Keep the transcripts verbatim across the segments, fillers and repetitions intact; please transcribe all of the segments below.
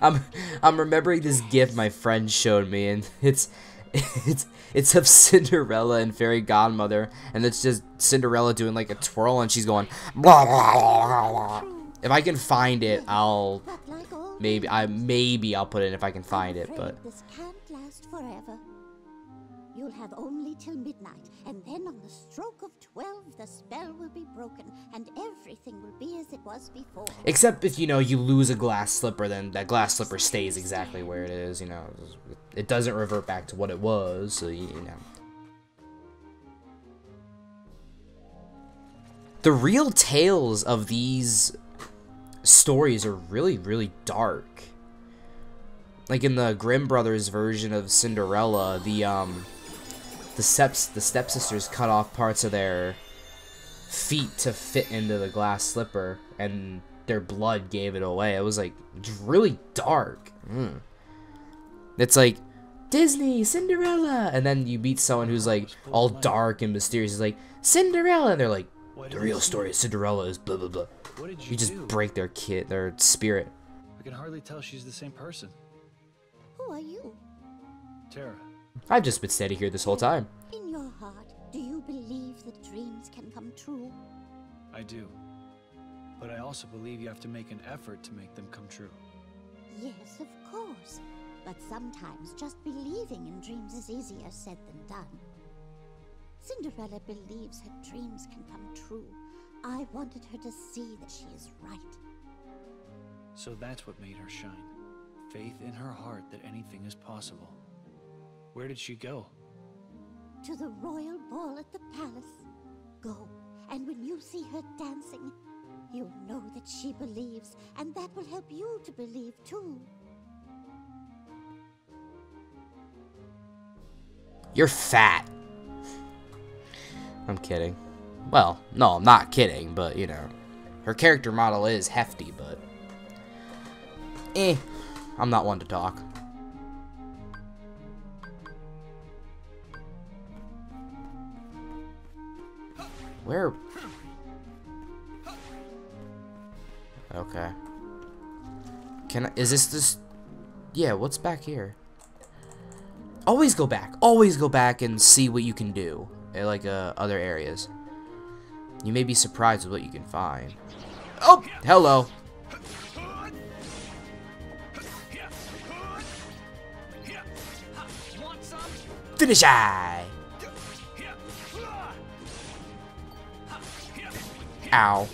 I'm I'm remembering this gif my friend showed me, and it's it's it's of Cinderella and Fairy Godmother, and it's just Cinderella doing like a twirl, and she's going blah, blah, blah, blah. If I can find it, I'll maybe I maybe I'll put it in if I can find it, but this can't last forever. You'll have only till midnight, and then on the stroke of twelve, the spell will be broken, and everything will be as it was before. Except if, you know, you lose a glass slipper, then that glass slipper stays exactly where it is, you know. It doesn't revert back to what it was, so, you know. The real tales of these stories are really, really dark. Like in the Grimm Brothers version of Cinderella, the, um... The steps, the stepsisters cut off parts of their feet to fit into the glass slipper, and their blood gave it away. It was like really dark. Mm. It's like Disney Cinderella, and then you meet someone who's like all dark and mysterious. It's like Cinderella, and they're like, the real story of Cinderella is blah blah blah. You just break their kid, their spirit. I can hardly tell she's the same person. Who are you? Terra. I've just been steady here this whole time. In your heart, do you believe that dreams can come true? I do. But I also believe you have to make an effort to make them come true. Yes, of course. But sometimes just believing in dreams is easier said than done. Cinderella believes her dreams can come true. I wanted her to see that she is right. So that's what made her shine. Faith in her heart that anything is possible. Where did she go? To the royal ball at the palace. Go, and when you see her dancing, you'll know that she believes, and that will help you to believe too. You're fat. I'm kidding. Well, no, I'm not kidding, but, you know, her character model is hefty, but... Eh, I'm not one to talk. Where? Okay. Can I? Is this this? Yeah. What's back here? Always go back. Always go back and see what you can do. Like uh, other areas. You may be surprised with what you can find. Oh, hello. Finish eye. Ow.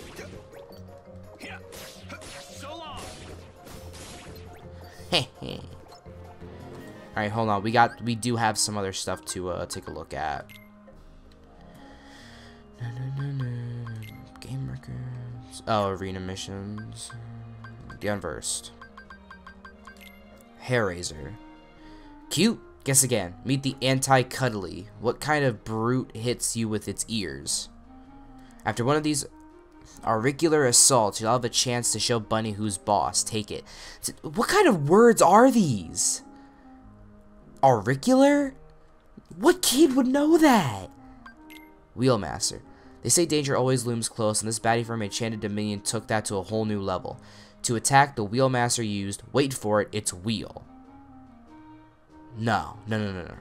Alright, hold on. We got we do have some other stuff to uh take a look at. Game records. Oh, arena missions. The Unversed. Hair razor. Cute. Guess again. Meet the anti-cuddly. What kind of brute hits you with its ears? After one of these auricular assaults, you'll have a chance to show Bunny who's boss. Take it. What kind of words are these? Auricular? What kid would know that? Wheelmaster. They say danger always looms close, and this baddie from Enchanted Dominion took that to a whole new level. To attack, the Wheelmaster used, wait for it, its wheel. No, no, no, no, no.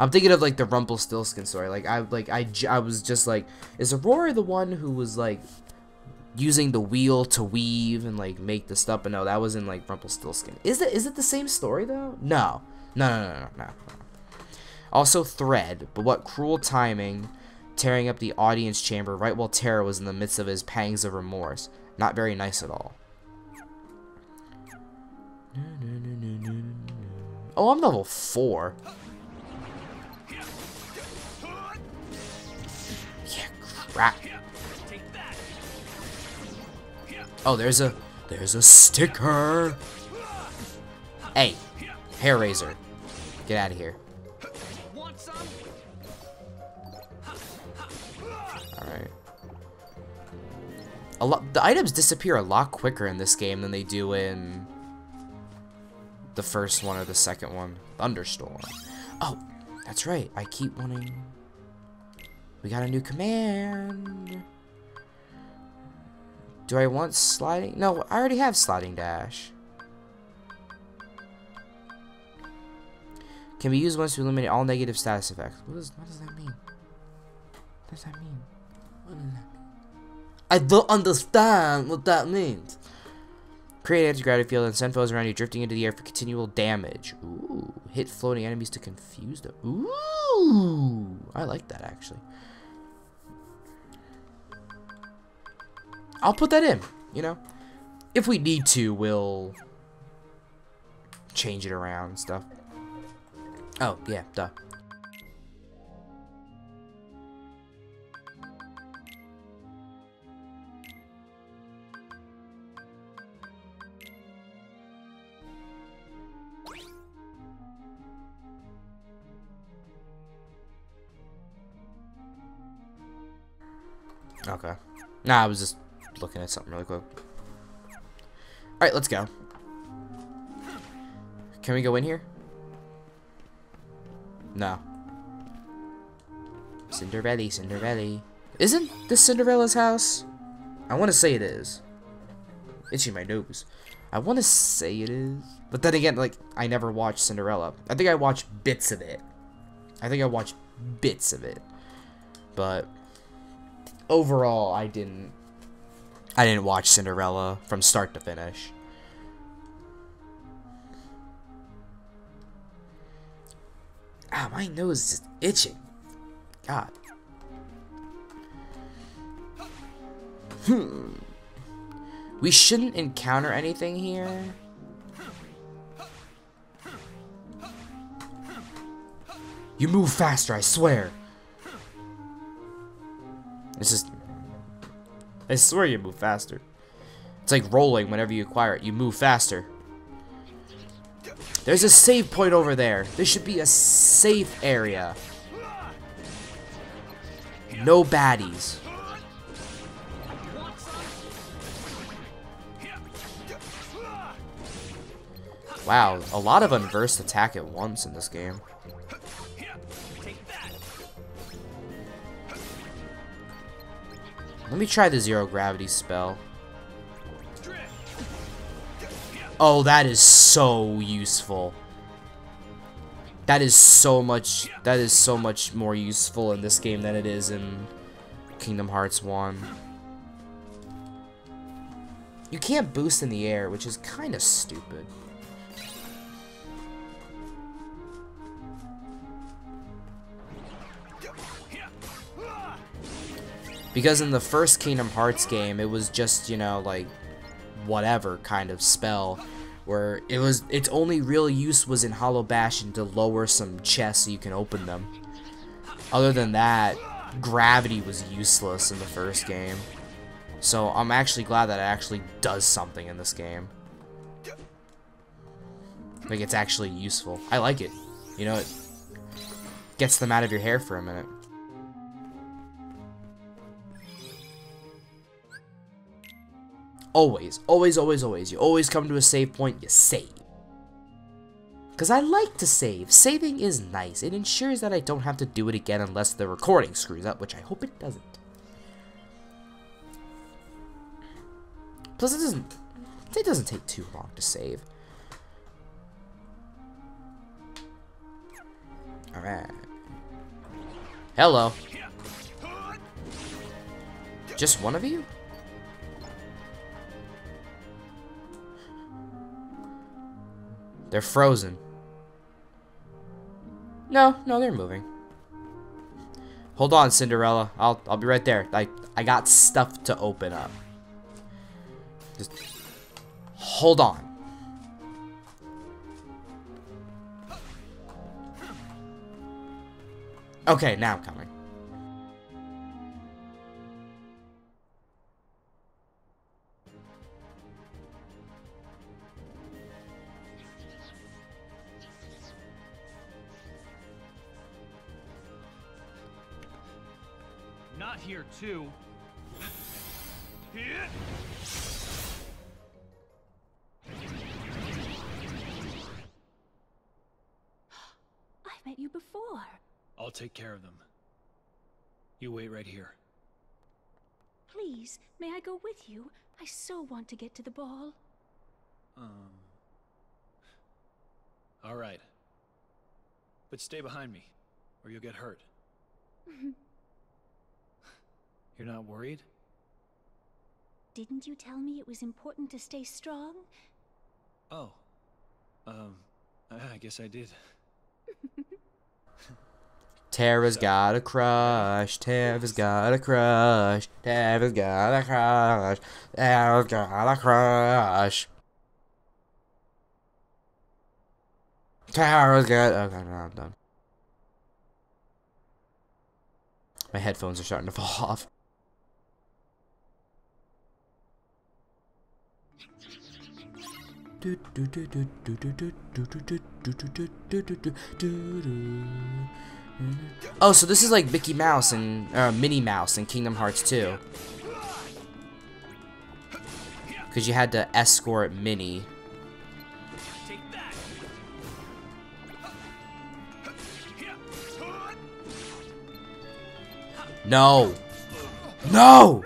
I'm thinking of like the Rumpelstiltskin story. Like I, like I, I was just like, is Aurora the one who was like using the wheel to weave and like make the stuff? But no, that was in like Rumpelstiltskin. Is that is it the same story though? No, no, no, no, no, no. Also thread, but what cruel timing, tearing up the audience chamber right while Terra was in the midst of his pangs of remorse. Not very nice at all. Oh, I'm level four. Crap. Oh, there's a there's a sticker. Hey, hair razor, get out of here. All right. A lot the items disappear a lot quicker in this game than they do in the first one or the second one. Thunderstorm. Oh, that's right. I keep wanting. We got a new command. Do I want sliding? No, I already have sliding dash. Can be used once to eliminate all negative status effects. What does, what does that mean? What does that mean? What does that mean? I don't understand what that means. Create an anti-gravity field and send foes around you drifting into the air for continual damage. Ooh. Hit floating enemies to confuse them. Ooh. I like that, actually. I'll put that in, you know? If we need to, we'll change it around and stuff. Oh, yeah, duh. Okay. Nah, I was just looking at something really quick. Alright, let's go. Can we go in here? No. Cinderella, Cinderella. Isn't this Cinderella's house? I want to say it is. Itchy my nose. I want to say it is. But then again, like, I never watched Cinderella. I think I watched bits of it. I think I watched bits of it. But overall, I didn't. I didn't watch Cinderella from start to finish. Ah, my nose is itching. God. Hmm. We shouldn't encounter anything here. You move faster, I swear. It's just... I swear you move faster. It's like rolling whenever you acquire it. You move faster. There's a save point over there. There should be a safe area. No baddies. Wow, a lot of unversed attack at once in this game. Let me try the zero gravity spell. Oh, that is so useful. That is so much, that is so much more useful in this game than it is in Kingdom Hearts one. You can't boost in the air, which is kind of stupid. Because in the first Kingdom Hearts game, it was just, you know, like, whatever kind of spell. Where it was, its only real use was in Hollow Bastion to lower some chests so you can open them. Other than that, gravity was useless in the first game. So I'm actually glad that it actually does something in this game. Like, it's actually useful. I like it. You know, it gets them out of your hair for a minute. Always, always, always, always. You always come to a save point, you save. Because I like to save. Saving is nice. It ensures that I don't have to do it again unless the recording screws up, which I hope it doesn't. Plus, it doesn't, it doesn't take too long to save. Alright. Hello. Just one of you? They're frozen. No, no, they're moving. Hold on, Cinderella. I'll, I'll be right there. I, I got stuff to open up. Just hold on. Okay, now I'm coming. Not here, too. I've met you before. I'll take care of them. You wait right here. Please, may I go with you? I so want to get to the ball. Um. All right. But stay behind me, or you'll get hurt. You're not worried? Didn't you tell me it was important to stay strong? Oh. Um, I guess I did. Terra's got a crush. Terra's got a crush. Terra's got a crush. Terra's got a crush. Terra's got. Okay, no, I'm done. My headphones are starting to fall off. Oh, so this is like Mickey Mouse and uh, Minnie Mouse in Kingdom Hearts two. Because you had to escort Minnie. No! No!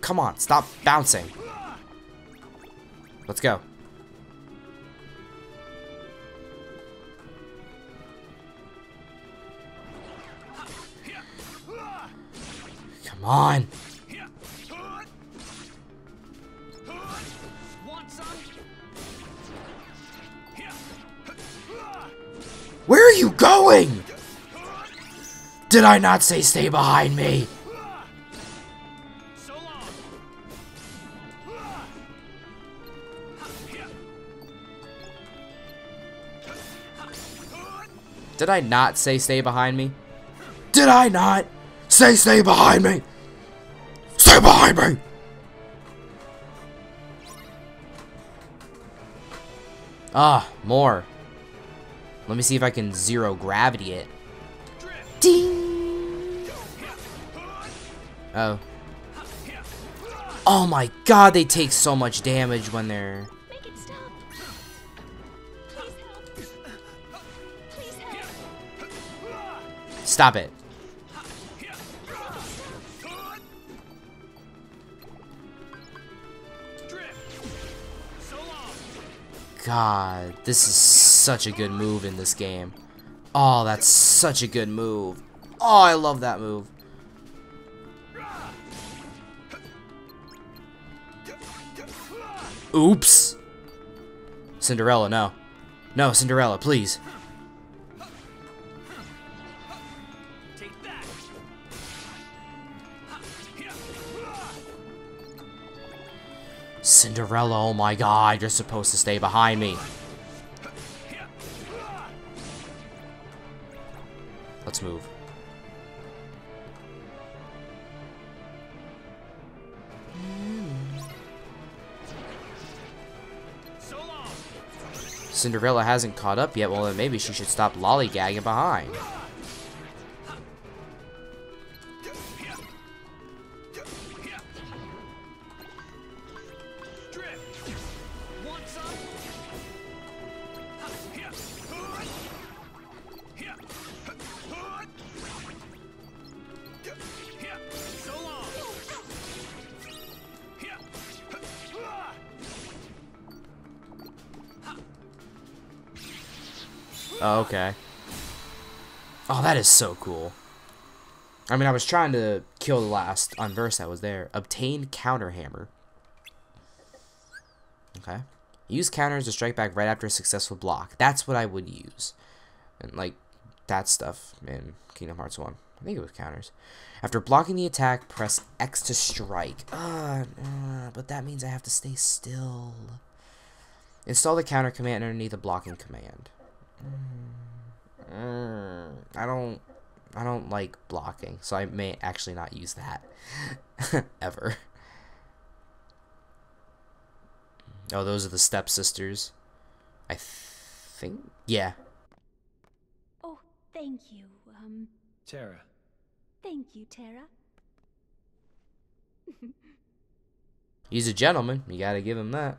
Come on, stop bouncing. Let's go. Come on. Where are you going? Did I not say stay behind me? Did I not say stay behind me? Did I not say stay behind me? Stay behind me! Ah, more. Let me see if I can zero gravity it. Ding! Oh. Oh my god, they take so much damage when they're... Stop it. God, this is such a good move in this game. Oh, that's such a good move. Oh, I love that move. Oops. Cinderella, no. No, Cinderella, please. Cinderella, oh my god, you're supposed to stay behind me. Let's move. Cinderella hasn't caught up yet, well then maybe she should stop lollygagging behind. Oh, okay. Oh, that is so cool. I mean, I was trying to kill the last Unverse that was there. Obtain counter hammer. Okay. Use counters to strike back right after a successful block. That's what I would use. And, like, that stuff in Kingdom Hearts one. I think it was counters. After blocking the attack, press X to strike. Uh, uh, but that means I have to stay still. Install the counter command underneath the blocking command. I don't I don't like blocking, so I may actually not use that ever. Oh, those are the stepsisters. I th think. Yeah. Oh, thank you, um... Terra. Thank you, Terra. He's a gentleman. You gotta give him that.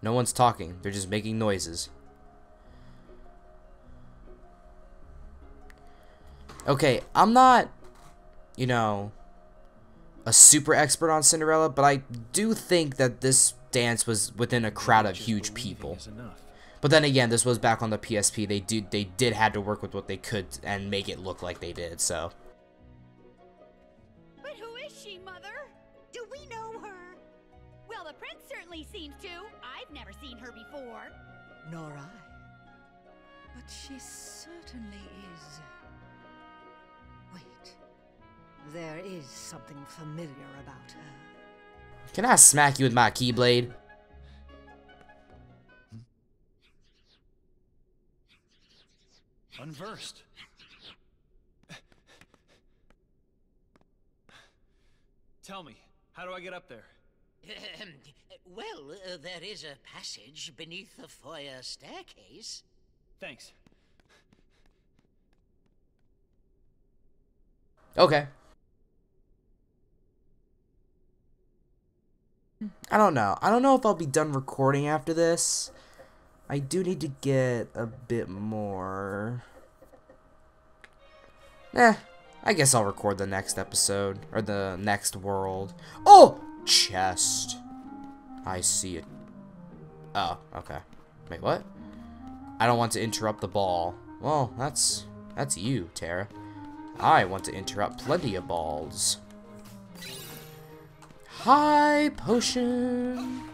No one's talking. They're just making noises. Okay, I'm not, you know, a super expert on Cinderella, but I do think that this dance was within a crowd of huge people. But then again, this was back on the P S P. They did, they did had to work with what they could and make it look like they did, so. But who is she, Mother? Do we know her? Well, the prince certainly seems to. I've never seen her before. Nor I. But she certainly is... Wait, there is something familiar about her. Can I smack you with my Keyblade? Unversed. Tell me, how do I get up there? Well, uh, there is a passage beneath the foyer staircase. Thanks. Okay. I don't know. I don't know if I'll be done recording after this. I do need to get a bit more. Eh, I guess I'll record the next episode or the next world. Oh, chest. I see it. Oh, okay. Wait, what? I don't want to interrupt the ball. Well, that's that's you, Terra. I want to interrupt plenty of balls. High potion.